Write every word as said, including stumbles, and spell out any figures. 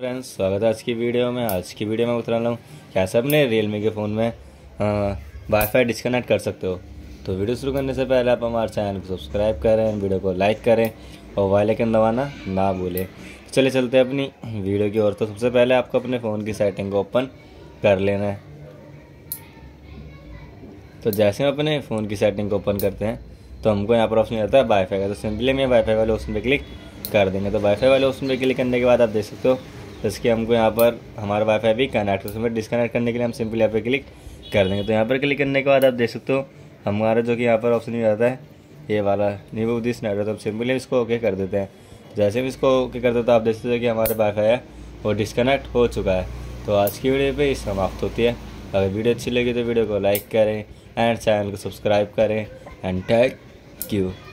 Friends स्वागत है आज की वीडियो में। आज की वीडियो में उतरा लूँ क्या सबने रियलमी के फ़ोन में वाईफाई डिस्कनेक्ट कर सकते हो। तो वीडियो शुरू करने से पहले आप हमारे चैनल को सब्सक्राइब करें, वीडियो को लाइक करें और बेल आइकन दबाना ना भूलें। चले चलते हैं अपनी वीडियो की ओर। तो सबसे पहले आपको अपने फ़ोन की सेटिंग को ओपन कर लेना है। तो जैसे हम अपने फ़ोन की सेटिंग को ओपन करते हैं तो हमको यहाँ पर ऑप्शन आता है वाईफाई का। तो सिंपली मैं वाईफाई वाले ऑप्शन पर क्लिक कर देंगे। तो वाईफाई वाले ऑप्शन पर क्लिक करने के बाद आप देख सकते हो इसके हमको यहाँ पर हमारा वाईफाई भी कनेक्ट है। उसमें डिस्कनेक्ट करने के लिए हम सिंपल यहाँ पर क्लिक कर देंगे। तो यहाँ पर क्लिक करने के बाद आप देख सकते हो हमारा जो कि यहाँ पर ऑप्शन आता है ये वाला रिमूव दिस नेटवर्क। तो हम सिंपली इसको ओके कर देते हैं। जैसे भी इसको ओके कर देते हो आप देख सकते हो कि हमारा वाईफाई है वो डिस्कनेक्ट हो चुका है। तो आज की वीडियो पे समाप्त होती है। अगर वीडियो अच्छी लगी तो वीडियो को लाइक करें एंड चैनल को सब्सक्राइब करें एंड थैंक यू।